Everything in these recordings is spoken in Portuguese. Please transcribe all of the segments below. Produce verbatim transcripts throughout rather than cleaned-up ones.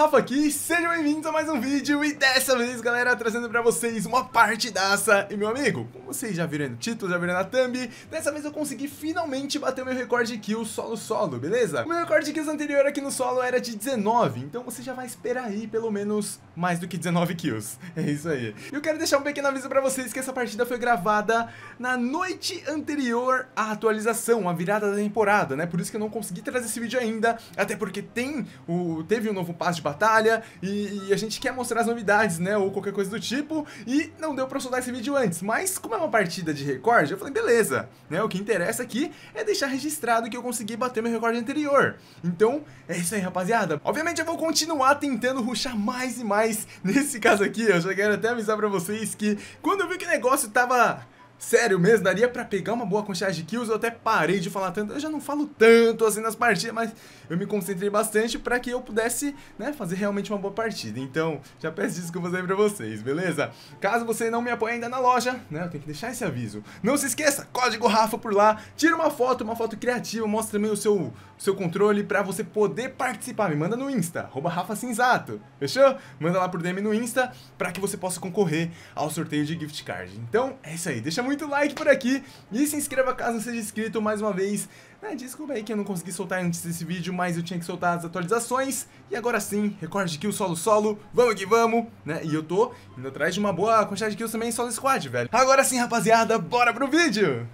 Rafa aqui, sejam bem-vindos a mais um vídeo e dessa vez, galera, trazendo pra vocês uma partidaça. E meu amigo, como vocês já viram no título, já viram na thumb, dessa vez eu consegui finalmente bater o meu recorde de kills solo-solo, beleza? O meu recorde de kills anterior aqui no solo era de dezenove, então você já vai esperar aí pelo menos mais do que dezenove kills, é isso aí. E eu quero deixar um pequeno aviso pra vocês que essa partida foi gravada na noite anterior à atualização, à virada da temporada, né? Por isso que eu não consegui trazer esse vídeo ainda, até porque tem o... teve um novo passo de batalha e, e a gente quer mostrar as novidades, né, ou qualquer coisa do tipo, e não deu pra eu soltar esse vídeo antes, mas como é uma partida de recorde, eu falei, beleza, né, o que interessa aqui é deixar registrado que eu consegui bater meu recorde anterior, então é isso aí, rapaziada. Obviamente eu vou continuar tentando rushar mais e mais. Nesse caso aqui, eu já quero até avisar pra vocês que quando eu vi que o negócio tava... sério mesmo, daria pra pegar uma boa quantidade de kills, eu até parei de falar tanto, eu já não falo tanto assim nas partidas, mas eu me concentrei bastante pra que eu pudesse, né, fazer realmente uma boa partida. Então, já peço desculpas aí pra vocês, beleza? Caso você não me apoie ainda na loja, né, eu tenho que deixar esse aviso. Não se esqueça, código Rafa por lá, tira uma foto, uma foto criativa, mostra também o seu, seu controle pra você poder participar. Me manda no Insta, arroba rafasinzato, fechou? Manda lá por D M no Insta pra que você possa concorrer ao sorteio de gift card. Então, é isso aí, deixa muito muito like por aqui e se inscreva caso não seja inscrito. Mais uma vez, né, desculpa aí que eu não consegui soltar antes desse vídeo, mas eu tinha que soltar as atualizações. E agora sim, recorde de kills solo solo, vamos que vamos, né, e eu tô indo atrás de uma boa quantidade de kills também em solo squad, velho. Agora sim, rapaziada, bora pro vídeo!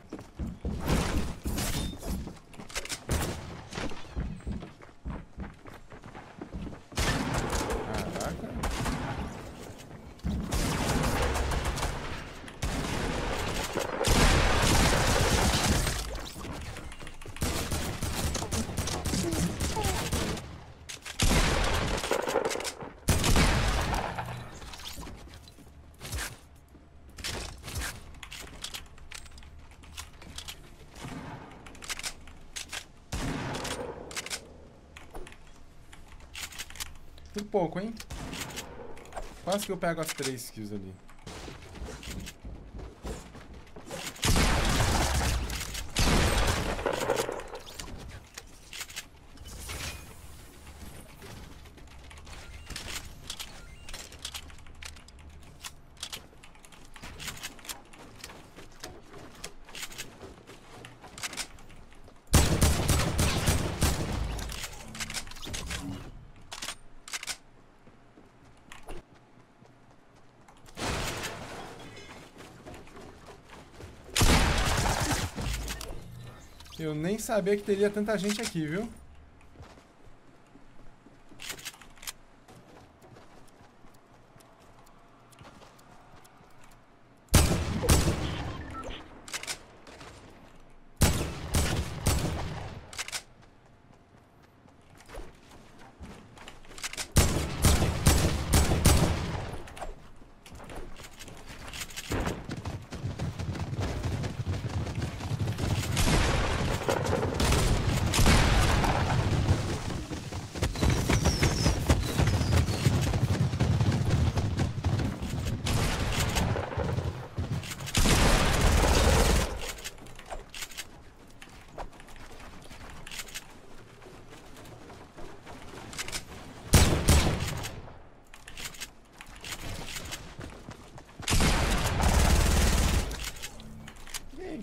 Por pouco, hein? Quase que eu pego as três kills ali. Eu nem sabia que teria tanta gente aqui, viu?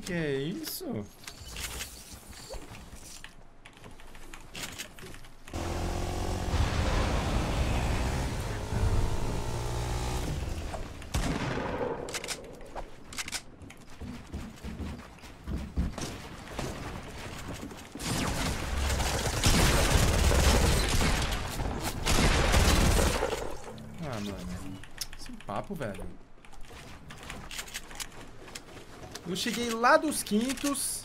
Que é isso? Ah, mano, esse papo, velho. Eu cheguei lá dos quintos.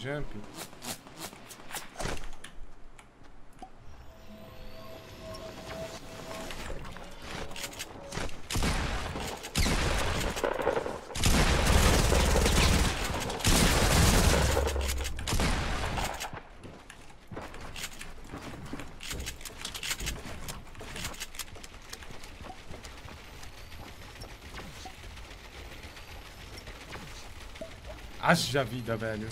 jump. Haja vida, velho.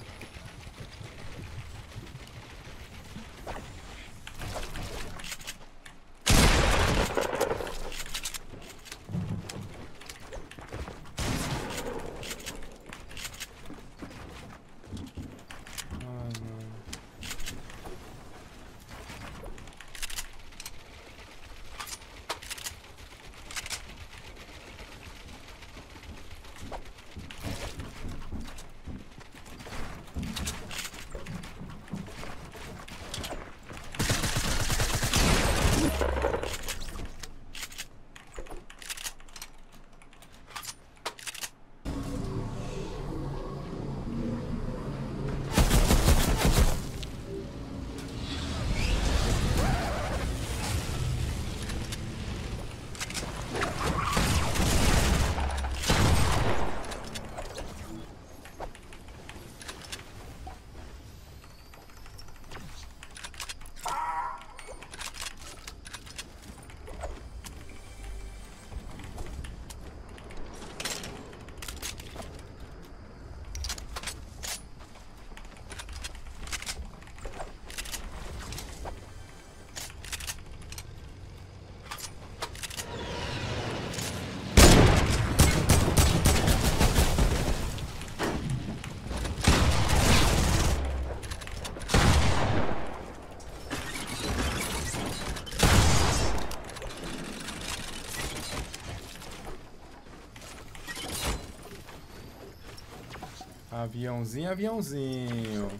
Aviãozinho, aviãozinho.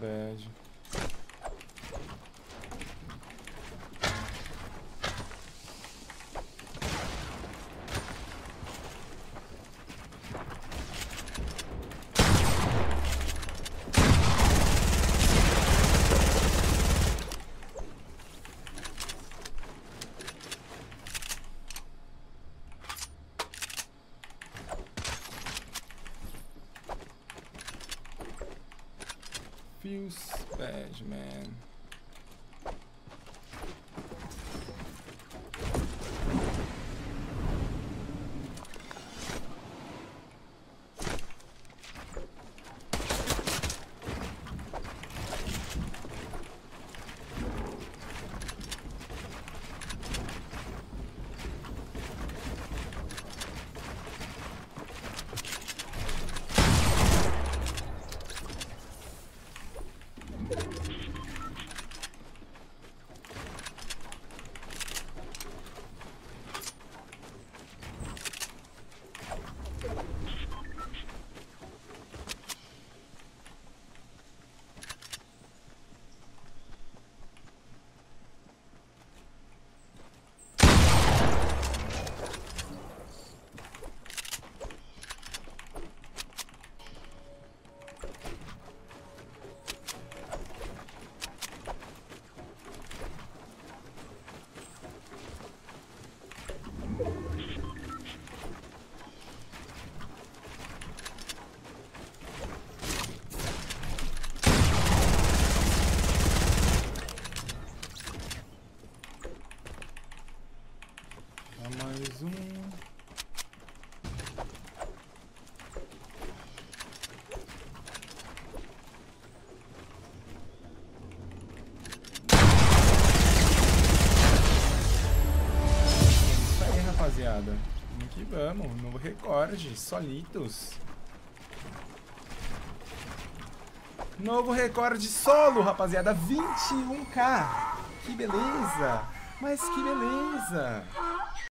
Bad. Feels bad, man. mais um. Rapaziada, vamos que vamos, novo recorde, solitos. Novo recorde solo, rapaziada, vinte e um K. Que beleza, mas que beleza.